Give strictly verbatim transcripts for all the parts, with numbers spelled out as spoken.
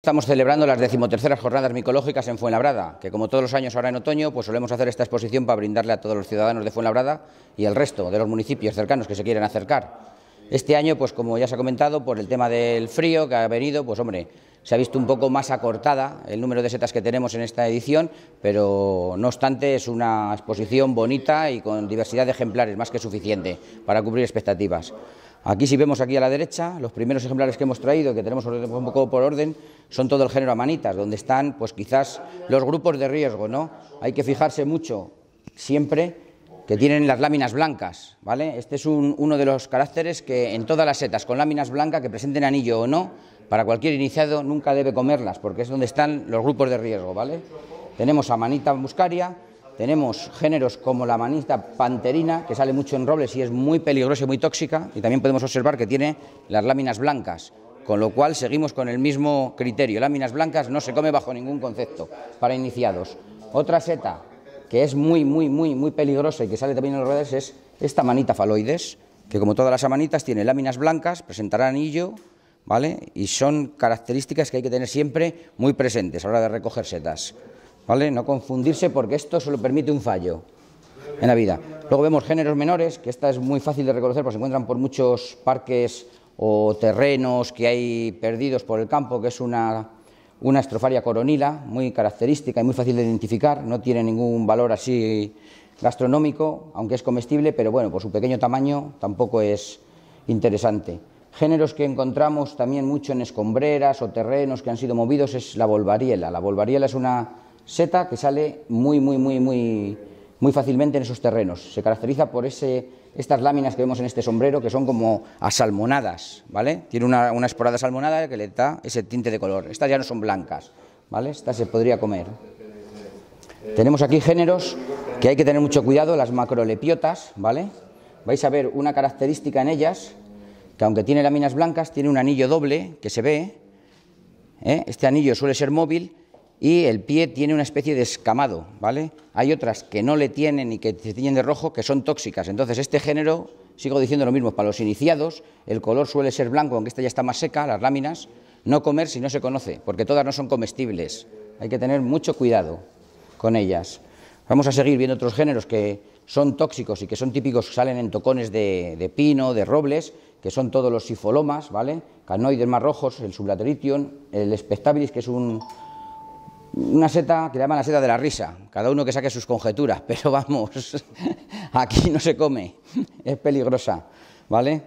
Estamos celebrando las decimoterceras jornadas micológicas en Fuenlabrada, que como todos los años ahora en otoño, pues solemos hacer esta exposición para brindarle a todos los ciudadanos de Fuenlabrada y al resto de los municipios cercanos que se quieren acercar. Este año, pues como ya se ha comentado, por el tema del frío que ha venido, pues hombre, se ha visto un poco más acortada el número de setas que tenemos en esta edición, pero no obstante es una exposición bonita y con diversidad de ejemplares más que suficiente para cubrir expectativas. Aquí si vemos aquí a la derecha, los primeros ejemplares que hemos traído, que tenemos un poco por orden, son todo el género amanitas, donde están pues quizás los grupos de riesgo, ¿no? Hay que fijarse mucho siempre que tienen las láminas blancas, ¿vale? Este es un, uno de los caracteres que en todas las setas con láminas blancas, que presenten anillo o no, para cualquier iniciado nunca debe comerlas, porque es donde están los grupos de riesgo, ¿vale? Tenemos amanita muscaria. Tenemos géneros como la amanita panterina, que sale mucho en robles y es muy peligrosa y muy tóxica, y también podemos observar que tiene las láminas blancas, con lo cual seguimos con el mismo criterio. Láminas blancas no se come bajo ningún concepto para iniciados. Otra seta que es muy, muy, muy, muy peligrosa y que sale también en los robles es esta amanita faloides, que como todas las amanitas tiene láminas blancas, presentará anillo, ¿vale? Y son características que hay que tener siempre muy presentes a la hora de recoger setas, ¿vale? No confundirse, porque esto solo permite un fallo en la vida. Luego vemos géneros menores, que esta es muy fácil de reconocer porque se encuentran por muchos parques o terrenos que hay perdidos por el campo, que es una, una estrofaria coronila, muy característica y muy fácil de identificar. No tiene ningún valor así gastronómico, aunque es comestible, pero bueno, por su pequeño tamaño tampoco es interesante. Géneros que encontramos también mucho en escombreras o terrenos que han sido movidos es la volvariela. La volvariela es una seta que sale muy, muy, muy, muy, muy fácilmente en esos terrenos. Se caracteriza por ese, estas láminas que vemos en este sombrero, que son como asalmonadas, ¿vale? Tiene una, una esporada asalmonada que le da ese tinte de color. Estas ya no son blancas, ¿vale? Estas se podría comer. Tenemos aquí géneros que hay que tener mucho cuidado, las macrolepiotas, ¿vale? Vais a ver una característica en ellas, que aunque tiene láminas blancas, tiene un anillo doble que se ve, ¿eh? Este anillo suele ser móvil, y el pie tiene una especie de escamado, ¿vale? Hay otras que no le tienen y que se tiñen de rojo, que son tóxicas. Entonces, este género, sigo diciendo lo mismo, para los iniciados, el color suele ser blanco, aunque esta ya está más seca, las láminas, no comer si no se conoce, porque todas no son comestibles. Hay que tener mucho cuidado con ellas. Vamos a seguir viendo otros géneros que son tóxicos y que son típicos, salen en tocones de, de pino, de robles, que son todos los sifolomas, ¿vale? Canoides más rojos, el sublateritium, el spectabilis, que es un... una seta que le llaman la seta de la risa, cada uno que saque sus conjeturas, pero vamos, aquí no se come, es peligrosa, ¿vale?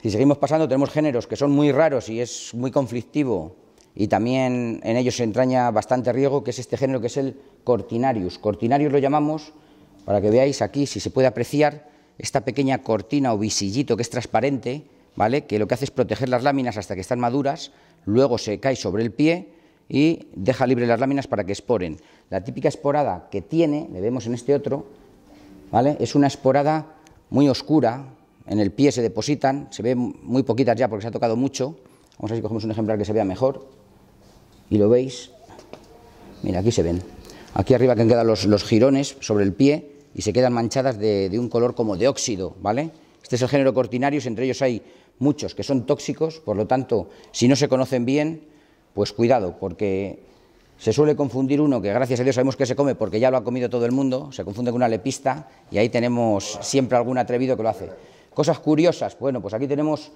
Si seguimos pasando tenemos géneros que son muy raros y es muy conflictivo, y también en ellos se entraña bastante riesgo, que es este género que es el cortinarius. Cortinarius lo llamamos, para que veáis aquí, si se puede apreciar, esta pequeña cortina o visillito que es transparente, ¿vale? Que lo que hace es proteger las láminas hasta que están maduras, luego se cae sobre el pie y deja libre las láminas para que esporen. La típica esporada que tiene, le vemos en este otro, ¿vale? Es una esporada muy oscura, en el pie se depositan, se ven muy poquitas ya porque se ha tocado mucho. Vamos a ver si cogemos un ejemplar que se vea mejor, y lo veis, mira, aquí se ven, aquí arriba que quedan los, los jirones sobre el pie, y se quedan manchadas de, de un color como de óxido, ¿vale? Este es el género cortinarius, entre ellos hay muchos que son tóxicos, por lo tanto, si no se conocen bien, pues cuidado, porque se suele confundir uno que gracias a Dios sabemos que se come porque ya lo ha comido todo el mundo, se confunde con una lepista, y ahí tenemos siempre algún atrevido que lo hace. Cosas curiosas, bueno, pues aquí tenemos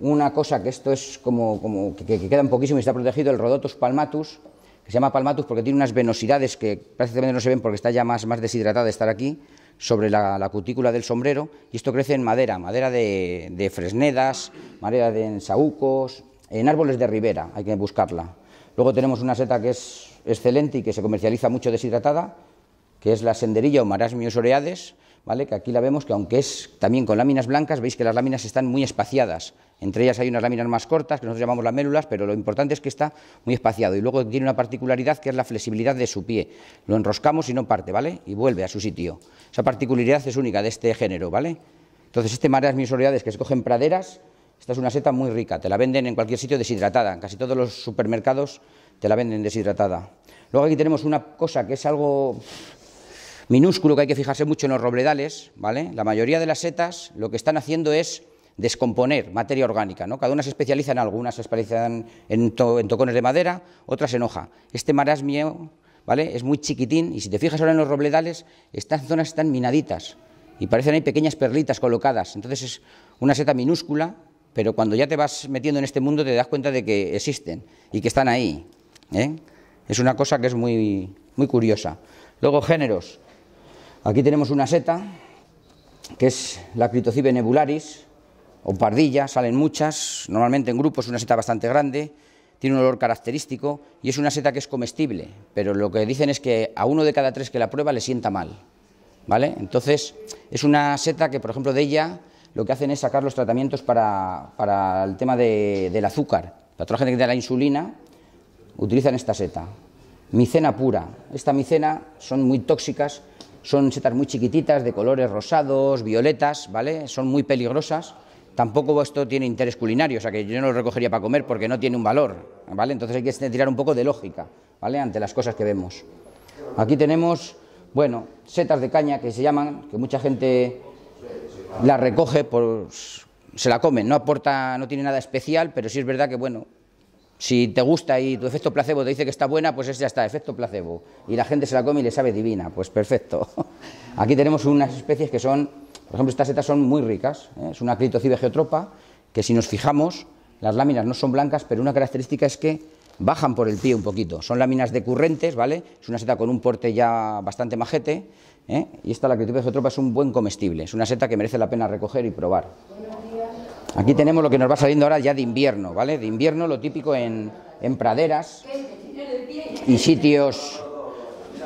una cosa que esto es como, como que, que queda un poquísimo y está protegido, el Rodotus palmatus, que se llama palmatus porque tiene unas venosidades que prácticamente no se ven porque está ya más, más deshidratada de estar aquí, sobre la, la cutícula del sombrero, y esto crece en madera, madera de, de fresnedas, madera de ensaúcos, en árboles de ribera, hay que buscarla. Luego tenemos una seta que es excelente y que se comercializa mucho deshidratada, que es la senderilla o Marasmius oreades, ¿vale? Que aquí la vemos que aunque es también con láminas blancas, veis que las láminas están muy espaciadas. Entre ellas hay unas láminas más cortas, que nosotros llamamos lamélulas, pero lo importante es que está muy espaciado. Y luego tiene una particularidad que es la flexibilidad de su pie. Lo enroscamos y no parte, ¿vale? Y vuelve a su sitio. Esa particularidad es única de este género, ¿vale? Entonces, este Marasmius oreades que se coge en praderas, esta es una seta muy rica, te la venden en cualquier sitio deshidratada, en casi todos los supermercados te la venden deshidratada. Luego aquí tenemos una cosa que es algo minúsculo que hay que fijarse mucho en los robledales, ¿vale? La mayoría de las setas lo que están haciendo es descomponer materia orgánica, ¿no? Cada una se especializa en algo, unas se especializan en, to, en tocones de madera, otras en hoja. Este marasmio, ¿vale?, es muy chiquitín y si te fijas ahora en los robledales, estas zonas están minaditas y parecen hay pequeñas perlitas colocadas. Entonces es una seta minúscula, pero cuando ya te vas metiendo en este mundo te das cuenta de que existen y que están ahí, ¿eh? Es una cosa que es muy, muy curiosa. Luego géneros. Aquí tenemos una seta que es la Clitocybe nebularis o pardilla, salen muchas, normalmente en grupos, una seta bastante grande, tiene un olor característico y es una seta que es comestible, pero lo que dicen es que a uno de cada tres que la prueba le sienta mal, ¿vale? Entonces es una seta que, por ejemplo, de ella lo que hacen es sacar los tratamientos para, para el tema de, del azúcar. La otra gente que da la insulina utilizan esta seta. Mycena pura. Esta Mycena son muy tóxicas, son setas muy chiquititas, de colores rosados, violetas, ¿vale? Son muy peligrosas. Tampoco esto tiene interés culinario, o sea que yo no lo recogería para comer porque no tiene un valor, ¿vale? Entonces hay que tirar un poco de lógica, ¿vale?, ante las cosas que vemos. Aquí tenemos, bueno, setas de caña que se llaman, que mucha gente la recoge, pues se la comen, no aporta, no tiene nada especial, pero sí es verdad que, bueno, si te gusta y tu efecto placebo te dice que está buena, pues ya está, efecto placebo. Y la gente se la come y le sabe divina, pues perfecto. Aquí tenemos unas especies que son, por ejemplo, estas setas son muy ricas, ¿eh? Es una Clitocybe geotropa, que si nos fijamos, las láminas no son blancas, pero una característica es que bajan por el pie un poquito. Son láminas decurrentes, ¿vale? Es una seta con un porte ya bastante majete, ¿eh? Y esta, la Clitocybe geotropa, es un buen comestible, es una seta que merece la pena recoger y probar. Aquí tenemos lo que nos va saliendo ahora ya de invierno, ¿vale? De invierno, lo típico en, en praderas y sitios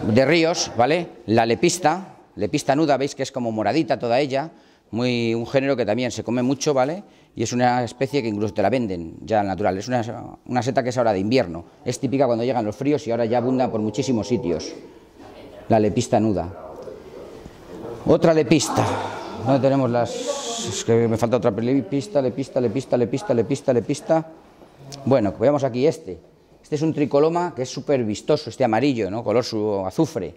de ríos, ¿vale? La lepista, lepista nuda, veis que es como moradita toda ella, muy un género que también se come mucho, ¿vale? Y es una especie que incluso te la venden ya natural, es una, una seta que es ahora de invierno, es típica cuando llegan los fríos y ahora ya abunda por muchísimos sitios, la lepista nuda. Otra lepista, ¿dónde tenemos las...? Es que me falta otra lepista, lepista, lepista, lepista, lepista, lepista. Bueno, veamos aquí este. Este es un tricoloma que es súper vistoso, este amarillo, ¿no? Color su azufre.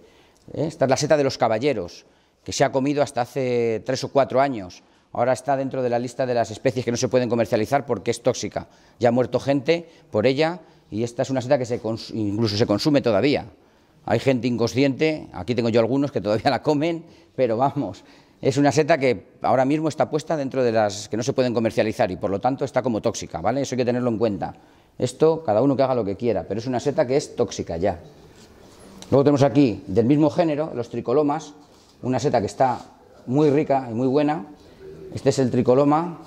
¿Eh? Esta es la seta de los caballeros, que se ha comido hasta hace tres o cuatro años. Ahora está dentro de la lista de las especies que no se pueden comercializar porque es tóxica. Ya ha muerto gente por ella y esta es una seta que se incluso se consume todavía. Hay gente inconsciente, aquí tengo yo algunos que todavía la comen, pero vamos... Es una seta que ahora mismo está puesta dentro de las que no se pueden comercializar y por lo tanto está como tóxica, ¿vale? Eso hay que tenerlo en cuenta. Esto cada uno que haga lo que quiera, pero es una seta que es tóxica ya. Luego tenemos aquí, del mismo género, los tricolomas, una seta que está muy rica y muy buena. Este es el tricoloma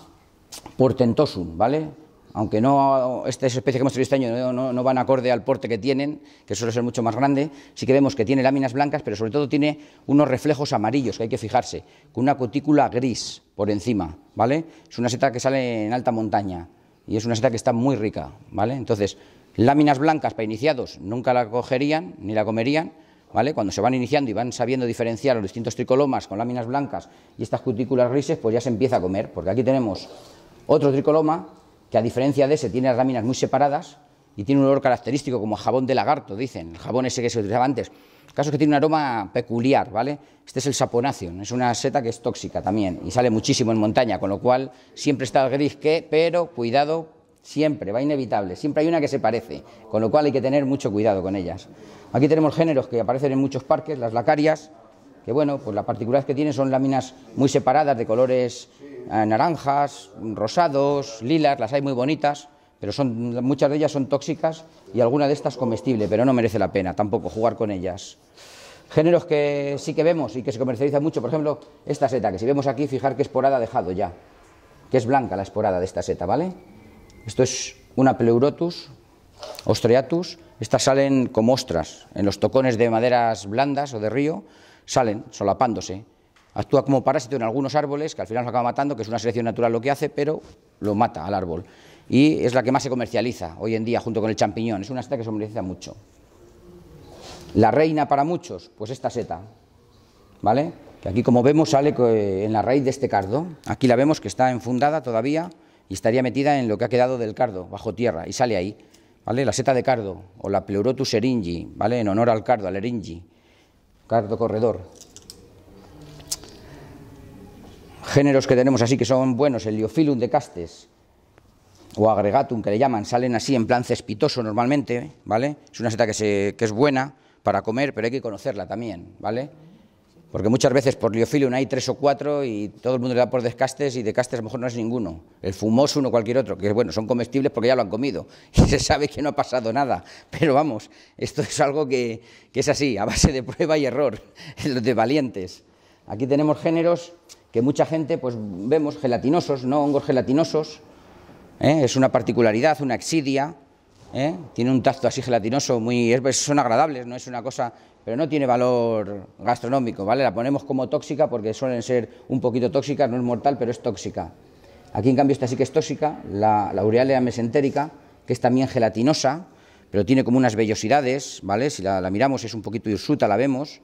portentosum, ¿vale? Aunque no, estas especies que hemos tenido este año no, no, no van acorde al porte que tienen, que suele ser mucho más grande, sí que vemos que tiene láminas blancas, pero sobre todo tiene unos reflejos amarillos que hay que fijarse, con una cutícula gris por encima, ¿vale? Es una seta que sale en alta montaña y es una seta que está muy rica, ¿vale? Entonces, láminas blancas para iniciados nunca la cogerían ni la comerían, ¿vale? Cuando se van iniciando y van sabiendo diferenciar los distintos tricolomas con láminas blancas y estas cutículas grises, pues ya se empieza a comer, porque aquí tenemos otro tricoloma que a diferencia de ese tiene las láminas muy separadas y tiene un olor característico como a jabón de lagarto, dicen, el jabón ese que se utilizaba antes. El caso es que tiene un aroma peculiar, ¿vale? Este es el saponaceum, es una seta que es tóxica también y sale muchísimo en montaña, con lo cual siempre está el gris que, pero cuidado, siempre, va inevitable, siempre hay una que se parece, con lo cual hay que tener mucho cuidado con ellas. Aquí tenemos géneros que aparecen en muchos parques, las lacarias, que bueno, pues la particularidad que tienen son láminas muy separadas de colores eh, naranjas, rosados, lilas, las hay muy bonitas, pero son, muchas de ellas son tóxicas y alguna de estas comestible, pero no merece la pena tampoco jugar con ellas. Géneros que sí que vemos y que se comercializan mucho, por ejemplo, esta seta, que si vemos aquí, fijar qué esporada ha dejado ya, que es blanca la esporada de esta seta, ¿vale? Esto es una Pleurotus ostreatus, estas salen como ostras en los tocones de maderas blandas o de río, salen solapándose, actúa como parásito en algunos árboles, que al final los acaba matando, que es una selección natural lo que hace, pero lo mata al árbol. Y es la que más se comercializa hoy en día, junto con el champiñón, es una seta que se comercializa mucho. La reina para muchos, pues esta seta, ¿vale? Que aquí como vemos sale en la raíz de este cardo, aquí la vemos que está enfundada todavía y estaría metida en lo que ha quedado del cardo, bajo tierra, y sale ahí, ¿vale? La seta de cardo, o la Pleurotus eryngii, ¿vale? En honor al cardo, al eryngii. Cardo corredor. géneros que tenemos así que son buenos, el Liofilum de Castes o Agregatum, que le llaman, salen así en plan cespitoso normalmente, ¿vale? Es una seta que, se, que es buena para comer, pero hay que conocerla también, ¿vale? Porque muchas veces por Liofilum hay tres o cuatro y todo el mundo le da por Descastes, y de Castes a lo mejor no es ninguno. El Fumosum o cualquier otro, que bueno, son comestibles porque ya lo han comido y se sabe que no ha pasado nada. Pero vamos, esto es algo que, que es así, a base de prueba y error, los de valientes. Aquí tenemos géneros que mucha gente, pues vemos gelatinosos, no hongos gelatinosos, ¿eh? Es una particularidad, una exidia, ¿eh? Tiene un tacto así gelatinoso, muy, es, son agradables, no es una cosa, pero no tiene valor gastronómico, ¿vale? La ponemos como tóxica porque suelen ser un poquito tóxicas, no es mortal, pero es tóxica. Aquí en cambio esta sí que es tóxica, la, la urealea mesentérica, que es también gelatinosa, pero tiene como unas vellosidades, ¿vale? Si la, la miramos es un poquito hirsuta, la vemos,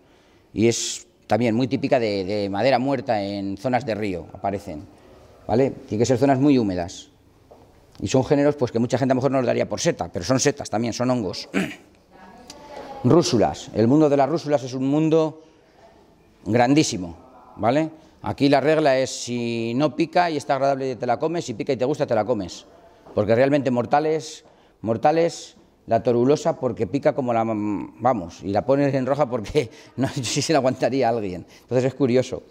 y es también muy típica de, de madera muerta en zonas de río, aparecen, ¿vale? Tiene que ser zonas muy húmedas. Y son géneros pues que mucha gente a lo mejor no los daría por seta, pero son setas también, son hongos. Rúsulas. El mundo de las rúsulas es un mundo grandísimo, ¿vale? Aquí la regla es si no pica y está agradable te la comes, si pica y te gusta te la comes. Porque realmente mortales, mortales la torulosa porque pica como la... vamos, y la pones en roja porque no sé si se la aguantaría a alguien. Entonces es curioso.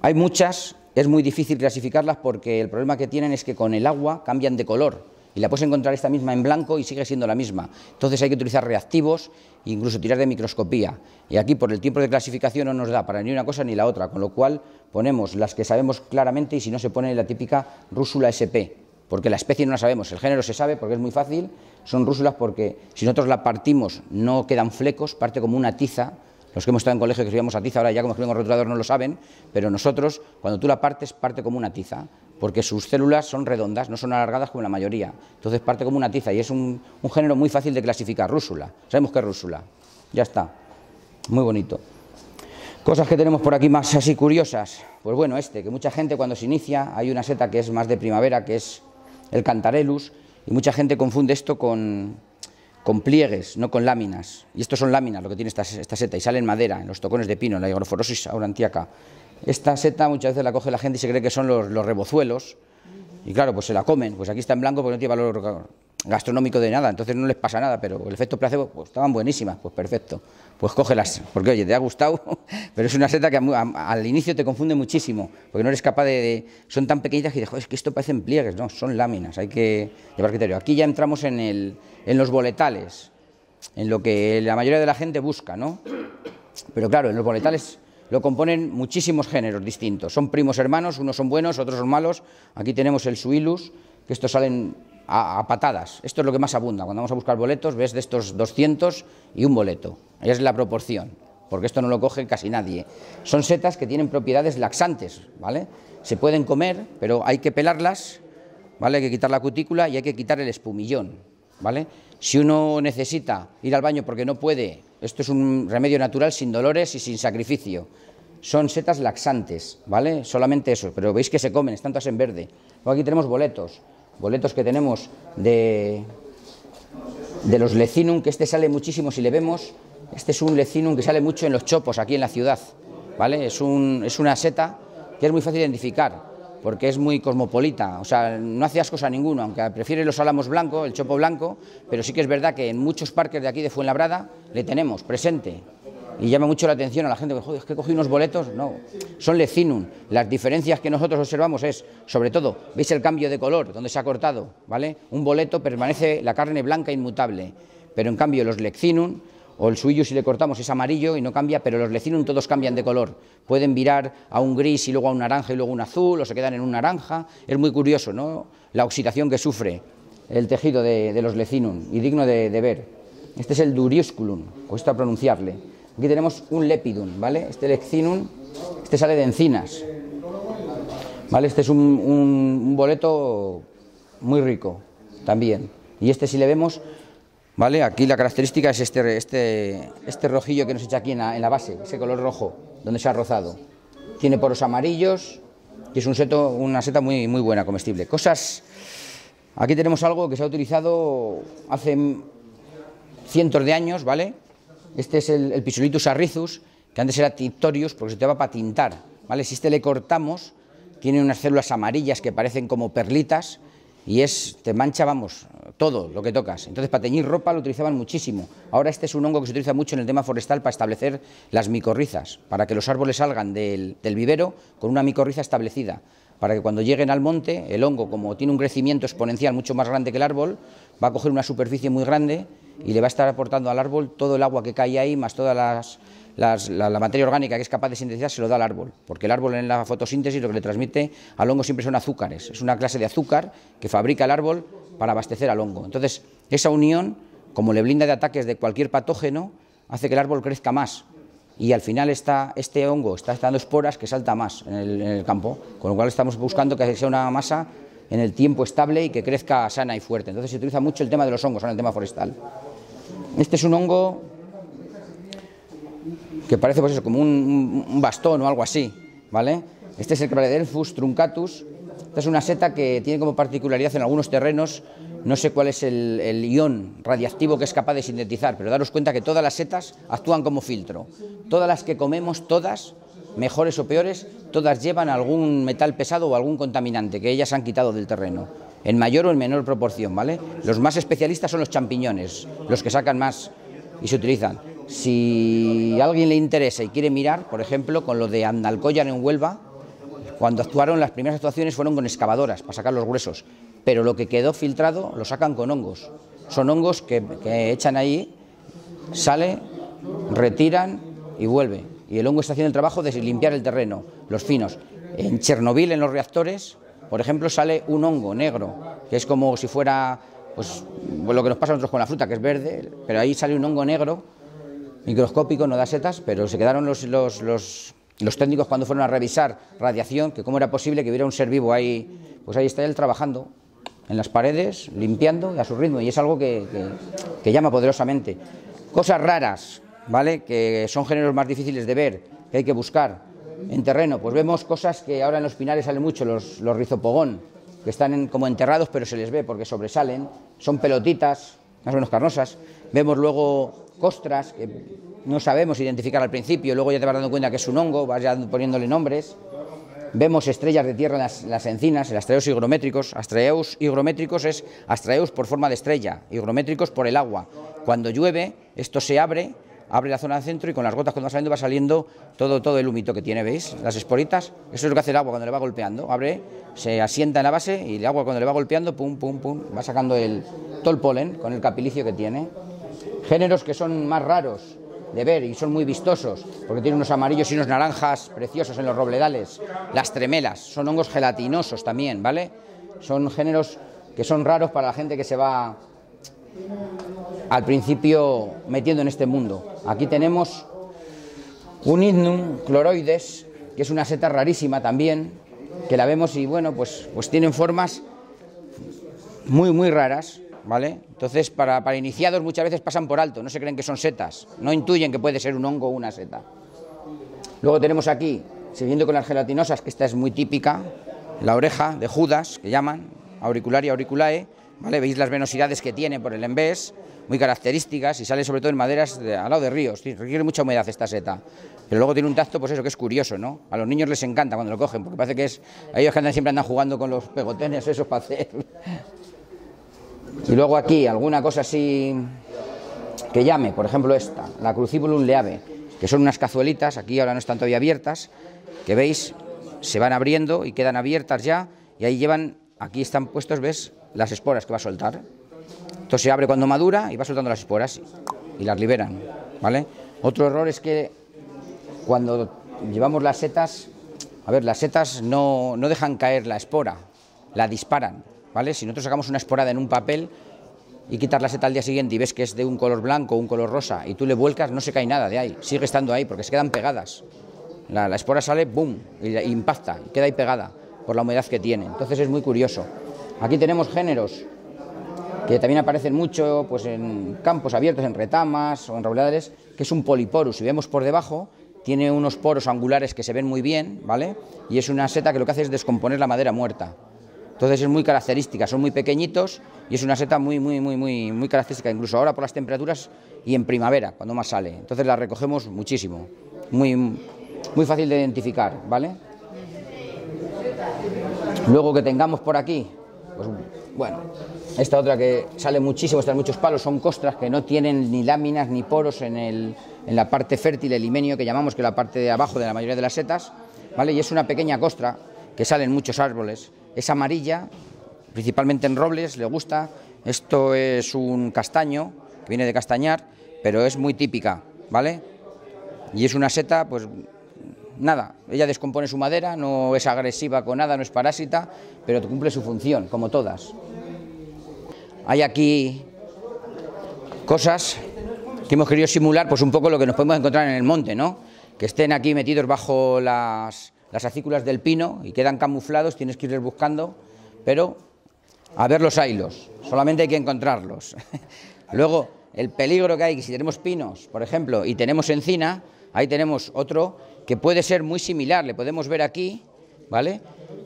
Hay muchas... Es muy difícil clasificarlas porque el problema que tienen es que con el agua cambian de color y la puedes encontrar esta misma en blanco y sigue siendo la misma. Entonces hay que utilizar reactivos e incluso tirar de microscopía. Y aquí por el tiempo de clasificación no nos da para ni una cosa ni la otra, con lo cual ponemos las que sabemos claramente y si no se pone la típica rúsula S P, porque la especie no la sabemos, el género se sabe porque es muy fácil, son rúsulas porque si nosotros la partimos no quedan flecos, parte como una tiza. Los que hemos estado en colegio que escribíamos a tiza, ahora ya como escribimos rotulador no lo saben, pero nosotros, cuando tú la partes, parte como una tiza, porque sus células son redondas, no son alargadas como la mayoría. Entonces parte como una tiza y es un, un género muy fácil de clasificar, rúsula. Sabemos que es rúsula, ya está, muy bonito. Cosas que tenemos por aquí más así curiosas, pues bueno, este, que mucha gente cuando se inicia, hay una seta que es más de primavera, que es el Cantarelus, y mucha gente confunde esto con... con pliegues, no con láminas, y estos son láminas lo que tiene esta, esta seta, y sale en madera, en los tocones de pino, en la higroforosis aurantiaca. Esta seta muchas veces la coge la gente y se cree que son los, los rebozuelos, y claro, pues se la comen, pues aquí está en blanco porque no tiene valor gastronómico de nada, entonces no les pasa nada, pero el efecto placebo, pues estaban buenísimas, pues perfecto, pues cógelas, porque oye, te ha gustado, pero es una seta que a, a, al inicio te confunde muchísimo, porque no eres capaz de, de son tan pequeñitas que dices, joder, es que esto parecen pliegues, no, son láminas, hay que llevar criterio. Aquí ya entramos en el... en los boletales, en lo que la mayoría de la gente busca, ¿no? Pero claro, en los boletales lo componen muchísimos géneros distintos. Son primos hermanos, unos son buenos, otros son malos. Aquí tenemos el Suillus, que estos salen a, a patadas. Esto es lo que más abunda. Cuando vamos a buscar boletos, ves de estos doscientos y un boleto. Es la proporción, porque esto no lo coge casi nadie. Son setas que tienen propiedades laxantes, ¿vale? Se pueden comer, pero hay que pelarlas, ¿vale? Hay que quitar la cutícula y hay que quitar el espumillón. ¿Vale? Si uno necesita ir al baño porque no puede, esto es un remedio natural sin dolores y sin sacrificio. Son setas laxantes, ¿vale? Solamente eso, pero veis que se comen, están todas en verde. Luego aquí tenemos boletos, boletos que tenemos de, de los lecinum, que este sale muchísimo si le vemos. Este es un lecinum que sale mucho en los chopos, aquí en la ciudad, ¿vale? Es, un, es una seta que es muy fácil de identificar, porque es muy cosmopolita, o sea, no hace ascos a ninguno, aunque prefiere los álamos blancos, el chopo blanco, pero sí que es verdad que en muchos parques de aquí de Fuenlabrada le tenemos presente, y llama mucho la atención a la gente, joder, es que cogí unos boletos, no, son lecinum. Las diferencias que nosotros observamos es, sobre todo, veis el cambio de color, donde se ha cortado, ¿vale? Un boleto permanece la carne blanca inmutable, pero en cambio los lecinum, o el suyo si le cortamos es amarillo y no cambia, pero los lecinum todos cambian de color, pueden virar a un gris y luego a un naranja y luego a un azul, o se quedan en un naranja. Es muy curioso, ¿no?, la oxidación que sufre el tejido de, de los lecinum, y digno de, de ver. Este es el duriusculum, cuesta pronunciarle. Aquí tenemos un lepidum, ¿vale? Este lecinum, este sale de encinas, ¿vale? Este es un, un, un boleto muy rico también, y este si le vemos, ¿vale? Aquí la característica es este, este, este rojillo que nos echa aquí en la, en la base, ese color rojo, donde se ha rozado. Tiene poros amarillos y es un seto, una seta muy, muy buena, comestible. Cosas... Aquí tenemos algo que se ha utilizado hace cientos de años, ¿vale? Este es el, el Pisulitus arrizus, que antes era tintorius porque se te va para tintar, ¿vale? Si este le cortamos, tiene unas células amarillas que parecen como perlitas y es, te mancha, vamos, todo lo que tocas. Entonces, para teñir ropa lo utilizaban muchísimo. Ahora este es un hongo que se utiliza mucho en el tema forestal para establecer las micorrizas, para que los árboles salgan del, del vivero con una micorriza establecida, para que cuando lleguen al monte, el hongo, como tiene un crecimiento exponencial mucho más grande que el árbol, va a coger una superficie muy grande y le va a estar aportando al árbol todo el agua que cae ahí, más todas las... Las, la, la materia orgánica que es capaz de sintetizar se lo da al árbol, porque el árbol en la fotosíntesis lo que le transmite al hongo siempre son azúcares, es una clase de azúcar que fabrica el árbol para abastecer al hongo. Entonces, esa unión, como le blinda de ataques de cualquier patógeno, hace que el árbol crezca más y al final está, este hongo está dando esporas que salta más en el, en el campo, con lo cual estamos buscando que sea una masa en el tiempo estable y que crezca sana y fuerte. Entonces se utiliza mucho el tema de los hongos, ahora el tema forestal. Este es un hongo que parece, pues eso, como un, un bastón o algo así, ¿vale? Este es el Claradelphus truncatus. Esta es una seta que tiene como particularidad en algunos terrenos, no sé cuál es el, el ion radiactivo que es capaz de sintetizar, pero daros cuenta que todas las setas actúan como filtro. Todas las que comemos, todas, mejores o peores, todas llevan algún metal pesado o algún contaminante que ellas han quitado del terreno, en mayor o en menor proporción, ¿vale? Los más especialistas son los champiñones, los que sacan más y se utilizan. Si a alguien le interesa y quiere mirar, por ejemplo, con lo de Andalcollar en Huelva, cuando actuaron las primeras actuaciones fueron con excavadoras para sacar los gruesos, pero lo que quedó filtrado lo sacan con hongos. Son hongos que, que echan ahí, sale, retiran y vuelve. Y el hongo está haciendo el trabajo de limpiar el terreno, los finos. En Chernobyl, en los reactores, por ejemplo, sale un hongo negro, que es como si fuera, pues, lo que nos pasa a nosotros con la fruta, que es verde, pero ahí sale un hongo negro microscópico, no da setas, pero se quedaron los, los, los, los técnicos cuando fueron a revisar radiación, que cómo era posible que hubiera un ser vivo ahí. Pues ahí está él trabajando en las paredes, limpiando a su ritmo, y es algo que, que, que llama poderosamente. Cosas raras, ¿vale?, que son géneros más difíciles de ver, que hay que buscar en terreno. Pues vemos cosas que ahora en los pinares salen mucho, los, los rizopogón, que están en, como enterrados, pero se les ve porque sobresalen, son pelotitas, más o menos carnosas. Vemos luego costras, que no sabemos identificar al principio, luego ya te vas dando cuenta que es un hongo, vas ya poniéndole nombres. Vemos estrellas de tierra en las, las encinas, el astraeus higrométricos. Astraeus higrométricos es astraeus por forma de estrella, higrométricos por el agua. Cuando llueve, esto se abre, abre la zona del centro y con las gotas cuando va saliendo va saliendo todo, todo el humito que tiene, ¿veis? Las esporitas, eso es lo que hace el agua cuando le va golpeando, abre, se asienta en la base y el agua cuando le va golpeando, pum, pum, pum, va sacando el, todo el polen con el capilicio que tiene. Géneros que son más raros de ver y son muy vistosos, porque tienen unos amarillos y unos naranjas preciosos en los robledales. Las tremelas, son hongos gelatinosos también, ¿vale? Son géneros que son raros para la gente que se va al principio metiendo en este mundo. Aquí tenemos un Hydnum cloroides, que es una seta rarísima también, que la vemos y bueno, pues, pues tienen formas muy, muy raras, ¿vale? Entonces, para, para iniciados muchas veces pasan por alto, no se creen que son setas, no intuyen que puede ser un hongo o una seta. Luego tenemos aquí, siguiendo con las gelatinosas, que esta es muy típica, la oreja de Judas, que llaman auricularia auriculae, ¿vale? Veis las venosidades que tiene por el envés, muy características, y sale sobre todo en maderas de, al lado de ríos, requiere mucha humedad esta seta. Pero luego tiene un tacto, pues eso, que es curioso, ¿no? A los niños les encanta cuando lo cogen, porque parece que es... A ellos que andan, siempre andan jugando con los pegotenes, esos para hacer... Y luego aquí alguna cosa así que llame, por ejemplo esta, la Crucibulum leave, que son unas cazuelitas, aquí ahora no están todavía abiertas, que veis, se van abriendo y quedan abiertas ya, y ahí llevan, aquí están puestos, ves, las esporas que va a soltar. Esto se abre cuando madura y va soltando las esporas y las liberan, ¿vale? Otro error es que cuando llevamos las setas, a ver, las setas no, no dejan caer la espora, la disparan, ¿vale? Si nosotros sacamos una esporada en un papel y quitas la seta al día siguiente y ves que es de un color blanco o un color rosa y tú le vuelcas, no se cae nada de ahí, sigue estando ahí porque se quedan pegadas. La, la espora sale, boom, y, y impacta, y queda ahí pegada por la humedad que tiene. Entonces es muy curioso. Aquí tenemos géneros que también aparecen mucho, pues, en campos abiertos, en retamas o en robledales, que es un poliporus. Si vemos por debajo, tiene unos poros angulares que se ven muy bien, ¿vale? Y es una seta que lo que hace es descomponer la madera muerta. Entonces es muy característica, son muy pequeñitos y es una seta muy, muy, muy, muy, muy característica, incluso ahora por las temperaturas y en primavera, cuando más sale. Entonces la recogemos muchísimo, muy, muy fácil de identificar, ¿vale? Luego que tengamos por aquí, pues, bueno, esta otra que sale muchísimo, están muchos palos, son costras que no tienen ni láminas ni poros en, el, en la parte fértil, el himenio que llamamos, que es la parte de abajo de la mayoría de las setas, ¿vale? Y es una pequeña costra que sale en muchos árboles, es amarilla, principalmente en robles, le gusta. Esto es un castaño, que viene de castañar, pero es muy típica, ¿vale? Y es una seta, pues nada, ella descompone su madera, no es agresiva con nada, no es parásita, pero cumple su función, como todas. Hay aquí cosas que hemos querido simular, pues un poco lo que nos podemos encontrar en el monte, ¿no? Que estén aquí metidos bajo las, las acículas del pino y quedan camuflados, tienes que irles buscando, pero a ver los hilos, solamente hay que encontrarlos. Luego, el peligro que hay, que si tenemos pinos, por ejemplo, y tenemos encina, ahí tenemos otro que puede ser muy similar, le podemos ver aquí, ¿vale?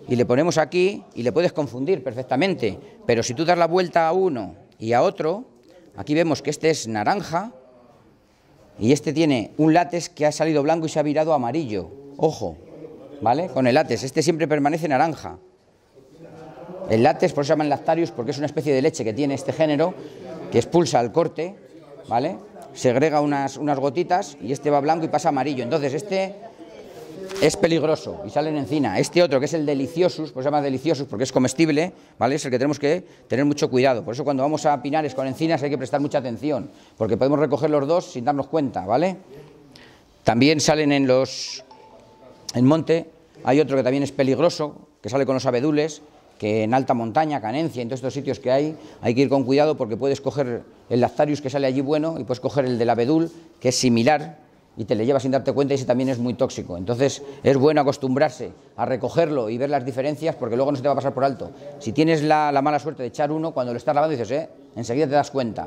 Y le ponemos aquí y le puedes confundir perfectamente, pero si tú das la vuelta a uno y a otro, aquí vemos que este es naranja y este tiene un látex que ha salido blanco y se ha virado amarillo, ojo, ¿vale? Con el látex, este siempre permanece naranja. El látex, por eso se llaman lactarius, porque es una especie de leche que tiene este género, que expulsa al corte, ¿vale? Segrega unas, unas gotitas y este va blanco y pasa amarillo. Entonces este es peligroso y sale en encina. Este otro, que es el deliciosus, pues se llama deliciosus porque es comestible, ¿vale? Es el que tenemos que tener mucho cuidado. Por eso cuando vamos a pinares con encinas hay que prestar mucha atención, porque podemos recoger los dos sin darnos cuenta, ¿vale? También salen en los... en monte hay otro que también es peligroso, que sale con los abedules, que en alta montaña, Canencia, en todos estos sitios que hay, hay que ir con cuidado porque puedes coger el lactarius que sale allí bueno y puedes coger el del abedul, que es similar, y te le llevas sin darte cuenta y ese también es muy tóxico. Entonces es bueno acostumbrarse a recogerlo y ver las diferencias porque luego no se te va a pasar por alto. Si tienes la, la mala suerte de echar uno, cuando lo estás lavando dices, eh, enseguida te das cuenta.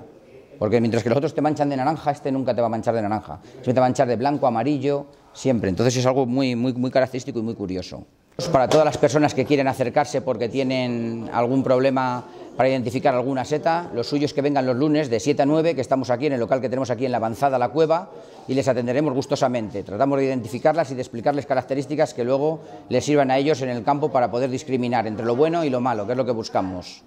Porque mientras que los otros te manchan de naranja, este nunca te va a manchar de naranja. Siempre te va a manchar de blanco, amarillo, siempre. Entonces es algo muy, muy, muy característico y muy curioso. Para todas las personas que quieren acercarse porque tienen algún problema para identificar alguna seta, lo suyo es que vengan los lunes de siete a nueve, que estamos aquí en el local que tenemos aquí en la avanzada La Cueva, y les atenderemos gustosamente. Tratamos de identificarlas y de explicarles características que luego les sirvan a ellos en el campo para poder discriminar entre lo bueno y lo malo, que es lo que buscamos.